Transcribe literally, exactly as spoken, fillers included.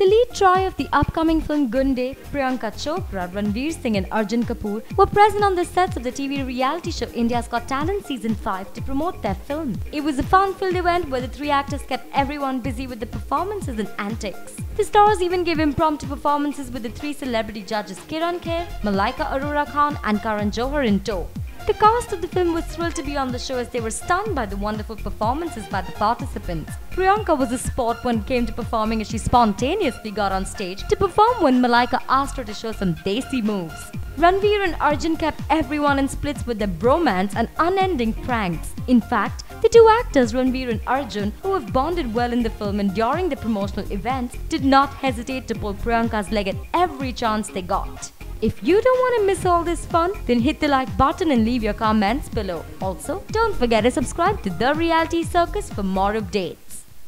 The lead trio of the upcoming film Gunday, Priyanka Chopra, Ranveer Singh and Arjun Kapoor were present on the sets of the T V reality show India's Got Talent Season five to promote their film. It was a fun-filled event where the three actors kept everyone busy with their performances and antics. The stars even gave impromptu performances with the three celebrity judges Kiran Kher, Malaika Arora Khan and Karan Johar in tow. The cast of the film was thrilled to be on the show as they were stunned by the wonderful performances by the participants. Priyanka was a sport when it came to performing as she spontaneously got on stage to perform when Malaika asked her to show some desi moves. Ranveer and Arjun kept everyone in splits with their bromance and unending pranks. In fact, the two actors Ranveer and Arjun, who have bonded well in the film and during the promotional events, did not hesitate to pull Priyanka's leg at every chance they got. If you don't want to miss all this fun, then hit the like button and leave your comments below. Also, don't forget to subscribe to The Reality Circus for more updates.